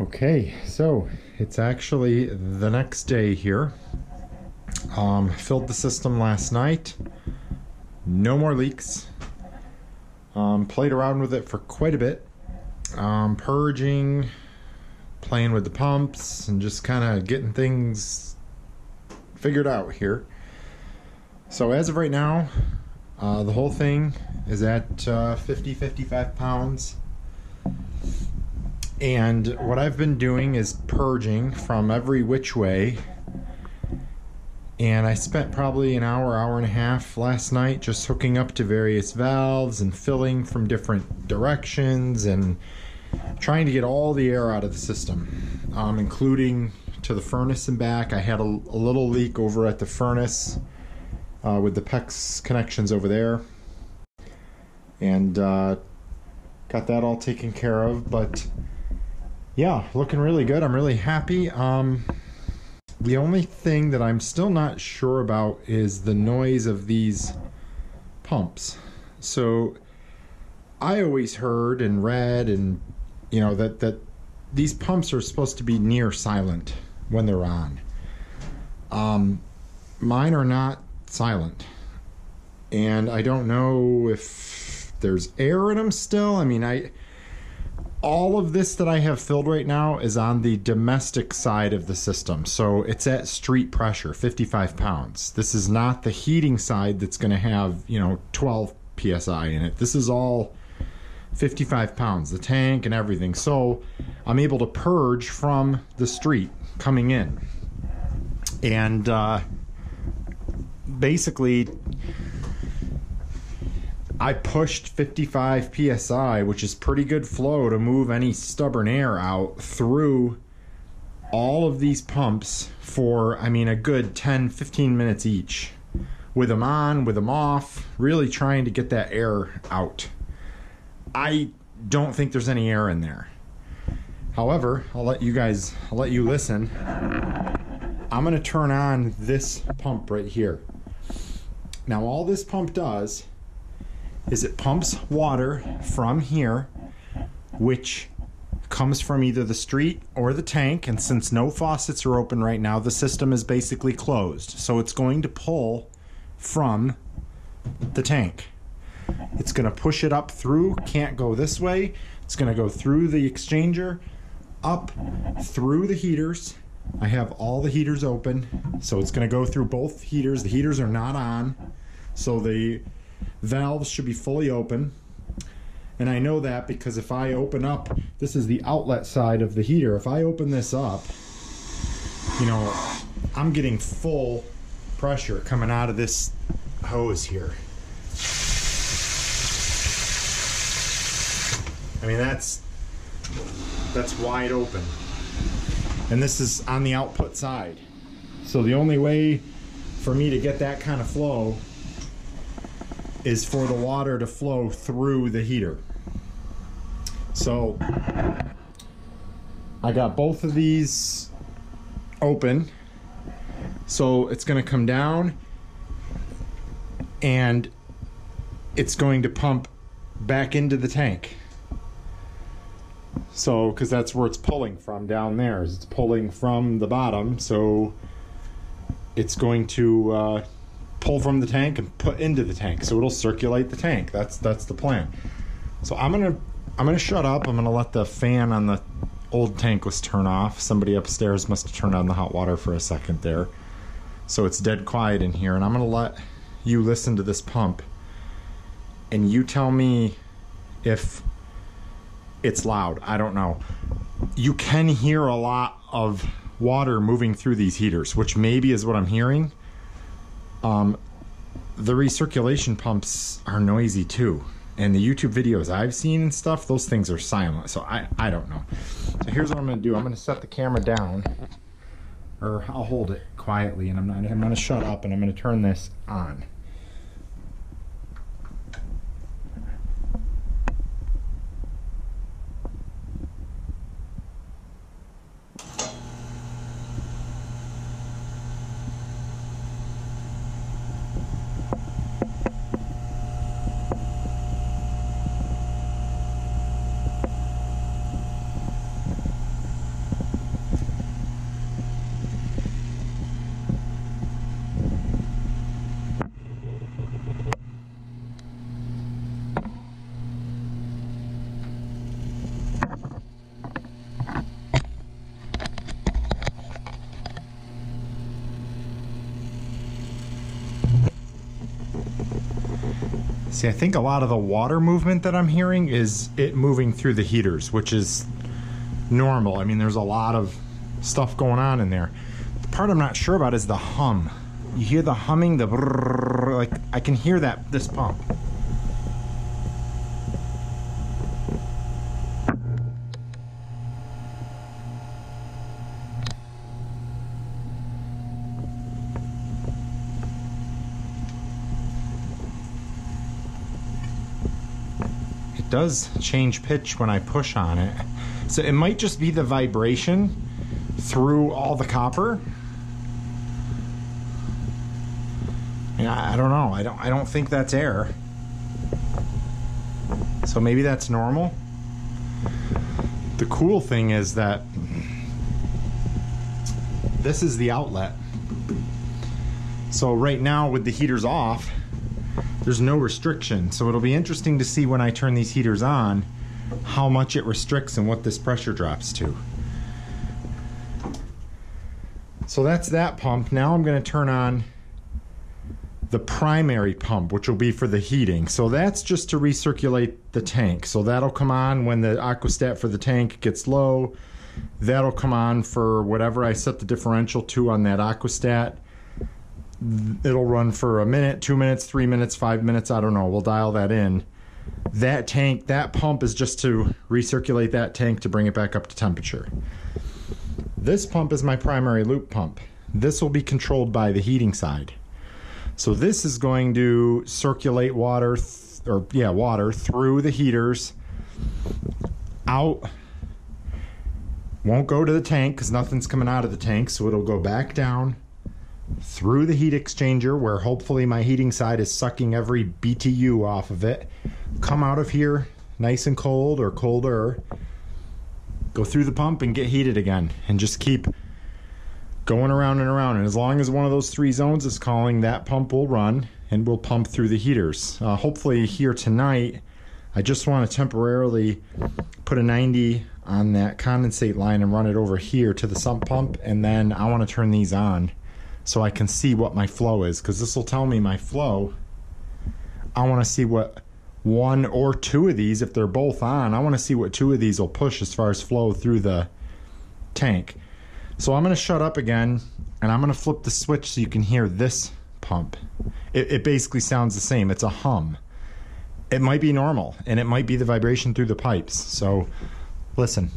Okay, so it's actually the next day here. Filled the system last night, no more leaks. Played around with it for quite a bit, purging, playing with the pumps, and just kind of getting things figured out here. So as of right now, the whole thing is at 55 pounds. And what I've been doing is purging from every which way. And I spent probably an hour, hour and a half last night just hooking up to various valves and filling from different directions and trying to get all the air out of the system, including to the furnace and back. I had a little leak over at the furnace with the PEX connections over there, and got that all taken care of. But yeah, looking really good. I'm really happy. The only thing that I'm still not sure about is the noise of these pumps. So I always heard and read, and you know, that these pumps are supposed to be near silent when they're on. Mine are not silent, and I don't know if there's air in them still. I mean, all of this that I have filled right now is on the domestic side of the system, so it's at street pressure, 55 pounds. This is not the heating side that's going to have, you know, 12 PSI in it. This is all 55 pounds, the tank and everything. So I'm able to purge from the street coming in. And basically, I pushed 55 PSI, which is pretty good flow to move any stubborn air out through all of these pumps for, I mean, a good 10-15 minutes each, with them on, with them off, really trying to get that air out. I don't think there's any air in there. However, I'll let you listen. I'm going to turn on this pump right here. Now, all this pump does is it pumps water from here, which comes from either the street or the tank, and since no faucets are open right now, the system is basically closed, so it's going to pull from the tank. It's going to push it up through, can't go this way, it's going to go through the exchanger, up through the heaters. I have all the heaters open, so it's going to go through both heaters. The heaters are not on, so the valves should be fully open. And I know that because if I open up, this is the outlet side of the heater, if I open this up, you know, I'm getting full pressure coming out of this hose here. I mean, that's wide open, and this is on the output side. So the only way for me to get that kind of flow is for the water to flow through the heater. So I got both of these open, so it's going to come down and it's going to pump back into the tank. So, because that's where it's pulling from down there, is it's pulling from the bottom, so it's going to pull from the tank and put into the tank, so it'll circulate the tank. That's the plan. So I'm gonna shut up. I'm gonna let the fan on the old tankless turn off. Somebody upstairs must have turned on the hot water for a second there, so it's dead quiet in here. And I'm gonna let you listen to this pump, and you tell me if it's loud. I don't know. You can hear a lot of water moving through these heaters, which maybe is what I'm hearing. The recirculation pumps are noisy too, and the YouTube videos I've seen and stuff, those things are silent, so I don't know. So here's what I'm going to do. I'm going to set the camera down, or I'll hold it quietly, and I'm going to shut up, and I'm going to turn this on. See, I think a lot of the water movement that I'm hearing is it moving through the heaters, which is normal. I mean, there's a lot of stuff going on in there. The part I'm not sure about is the hum. You hear the humming, the brrrr, like I can hear that, this pump. Does change pitch when I push on it. So it might just be the vibration through all the copper. And I don't know. I don't think that's air. So maybe that's normal. The cool thing is that this is the outlet. So right now with the heaters off, there's no restriction, so it'll be interesting to see when I turn these heaters on how much it restricts and what this pressure drops to. So that's that pump. Now I'm going to turn on the primary pump, which will be for the heating. So that's just to recirculate the tank. So that'll come on when the Aquastat for the tank gets low. That'll come on for whatever I set the differential to on that Aquastat. It'll run for a minute, 2 minutes, 3 minutes, 5 minutes, I don't know. We'll dial that in. That tank, that pump is just to recirculate that tank to bring it back up to temperature. This pump is my primary loop pump. This will be controlled by the heating side. So this is going to circulate water, water through the heaters, out. Won't go to the tank because nothing's coming out of the tank, so it'll go back down through the heat exchanger where hopefully my heating side is sucking every BTU off of it, come out of here nice and cold or colder, go through the pump and get heated again, and just keep going around and around. And as long as one of those three zones is calling, that pump will run and will pump through the heaters. Hopefully here tonight, I just want to temporarily put a 90 on that condensate line and run it over here to the sump pump, and then I want to turn these on so I can see what my flow is, because this will tell me my flow. I want to see what one or two of these, if they're both on, I want to see what two of these will push as far as flow through the tank. So I'm going to shut up again, and I'm going to flip the switch so you can hear this pump. It basically sounds the same. It's a hum. It might be normal, and it might be the vibration through the pipes. So listen.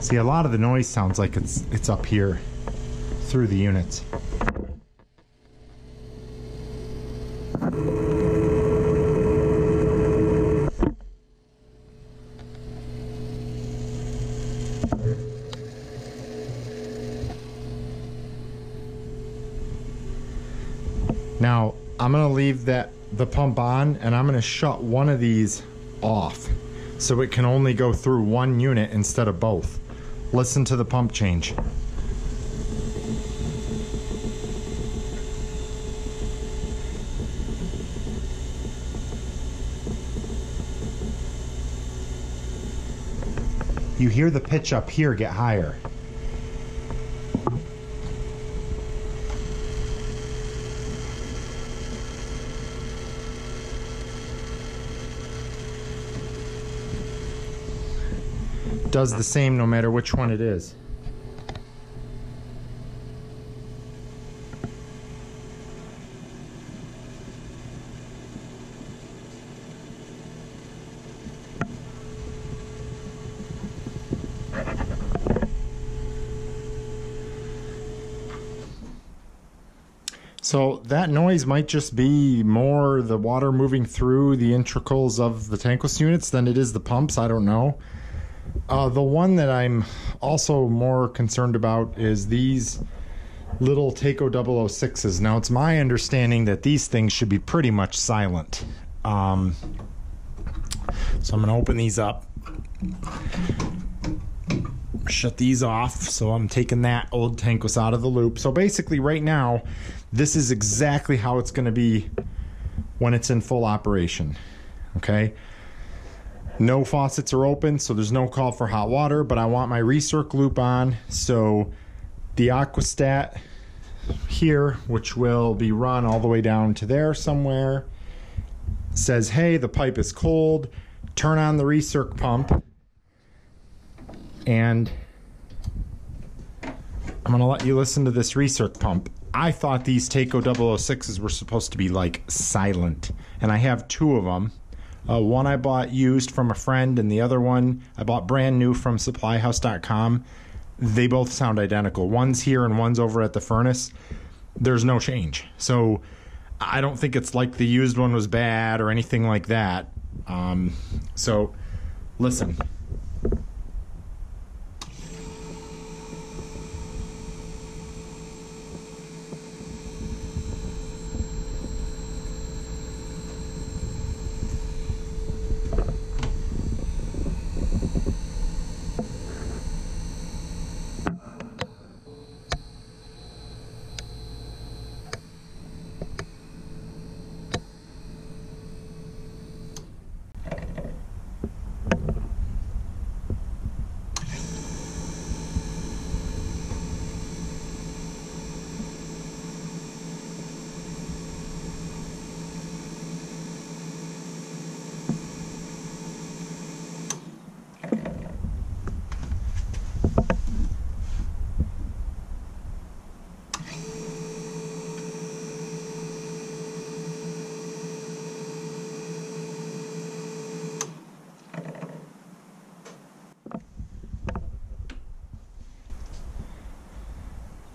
See, a lot of the noise sounds like it's up here through the units. Now, I'm going to leave the pump on, and I'm going to shut one of these off so it can only go through one unit instead of both. Listen to the pump change. You hear the pitch up here get higher. Does the same no matter which one it is. So that noise might just be more the water moving through the intricles of the tankless units than it is the pumps. I don't know. The one that I'm also more concerned about is these little Taco 006s. Now, it's my understanding that these things should be pretty much silent. So I'm going to open these up. shut these off. So I'm taking that old tankless out of the loop. So basically right now, this is exactly how it's gonna be when it's in full operation, okay? No faucets are open, so there's no call for hot water, but I want my recirc loop on. So the Aquastat here, which will be run all the way down to there somewhere, says, hey, the pipe is cold, turn on the recirc pump, and I'm gonna let you listen to this recirc pump. I thought these Taco 006s were supposed to be like silent, and I have two of them. One I bought used from a friend, and the other one I bought brand new from SupplyHouse.com. They both sound identical. One's here and one's over at the furnace. There's no change. So I don't think it's like the used one was bad or anything like that. So listen.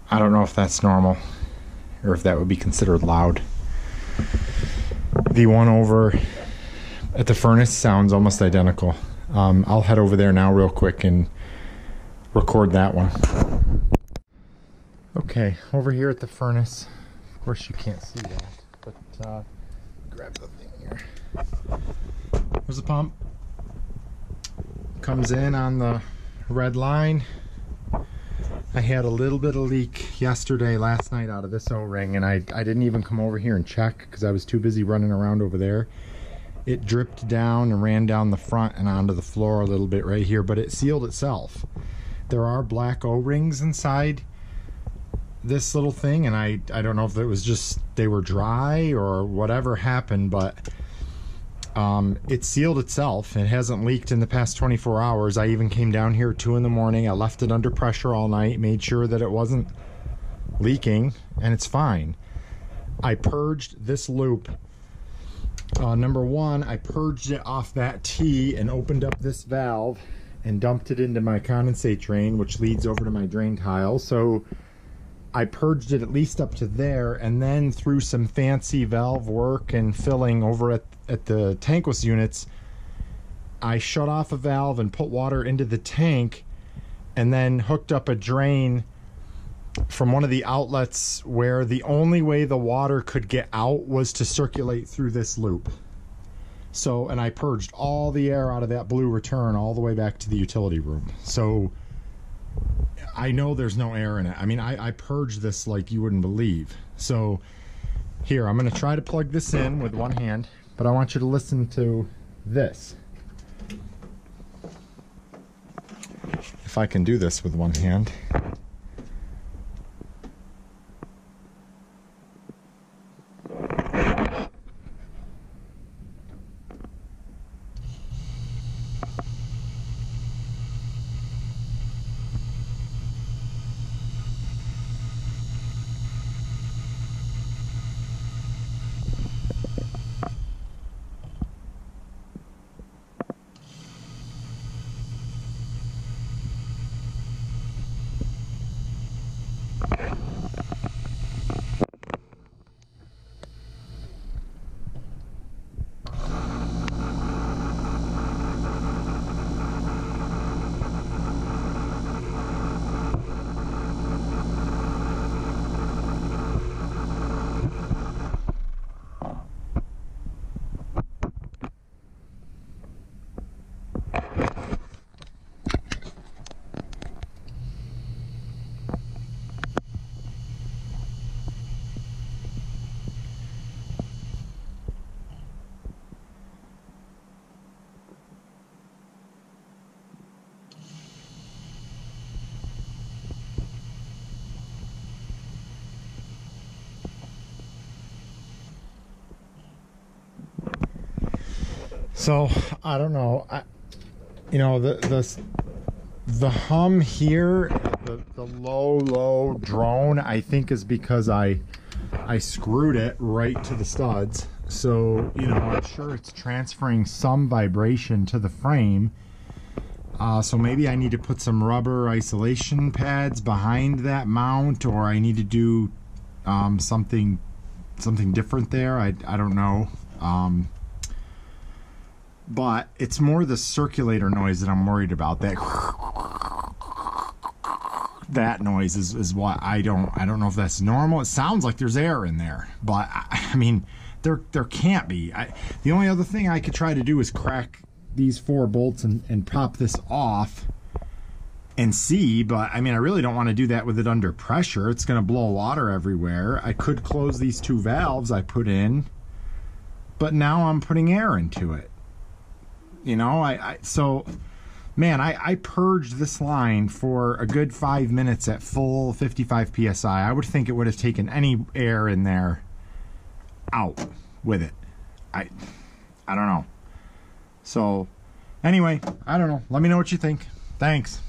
I don't know if that's normal or if that would be considered loud. The one over at the furnace sounds almost identical. I'll head over there now real quick and record that one. Okay, over here at the furnace, of course you can't see that, but grab the thing here. There's the pump. Comes in on the red line. I had a little bit of leak last night out of this O-ring, and I didn't even come over here and check because I was too busy running around over there. It dripped down and ran down the front and onto the floor a little bit right here, but it sealed itself. There are black O-rings inside this little thing, and I don't know if it was just they were dry or whatever happened, but it sealed itself. It hasn't leaked in the past 24 hours. I even came down here at 2 in the morning. I left it under pressure all night, made sure that it wasn't leaking, and it's fine. I purged this loop. Number one, I purged it off that T and opened up this valve and dumped it into my condensate drain, which leads over to my drain tile. So I purged it at least up to there, and then through some fancy valve work and filling over at the tankless units, I shut off a valve and put water into the tank, and then hooked up a drain from one of the outlets where the only way the water could get out was to circulate through this loop. So, and I purged all the air out of that blue return all the way back to the utility room. So I know there's no air in it. I mean, I purged this like you wouldn't believe. So here, I'm gonna try to plug this in with one hand, but I want you to listen to this. If I can do this with one hand. So I don't know. You know, the hum here, the low drone, I think is because I screwed it right to the studs. So, you know, I'm sure it's transferring some vibration to the frame. So maybe I need to put some rubber isolation pads behind that mount, or I need to do something different there. I don't know. But it's more the circulator noise that I'm worried about. That noise is what I don't know if that's normal. It sounds like there's air in there, but I mean, there can't be. The only other thing I could try to do is crack these 4 bolts and pop this off and see, but I mean, I really don't want to do that with it under pressure. It's going to blow water everywhere. I could close these 2 valves I put in, but now I'm putting air into it. You know, so man, I purged this line for a good 5 minutes at full 55 PSI. I would think it would have taken any air in there out with it. I don't know. So anyway, I don't know. Let me know what you think. Thanks.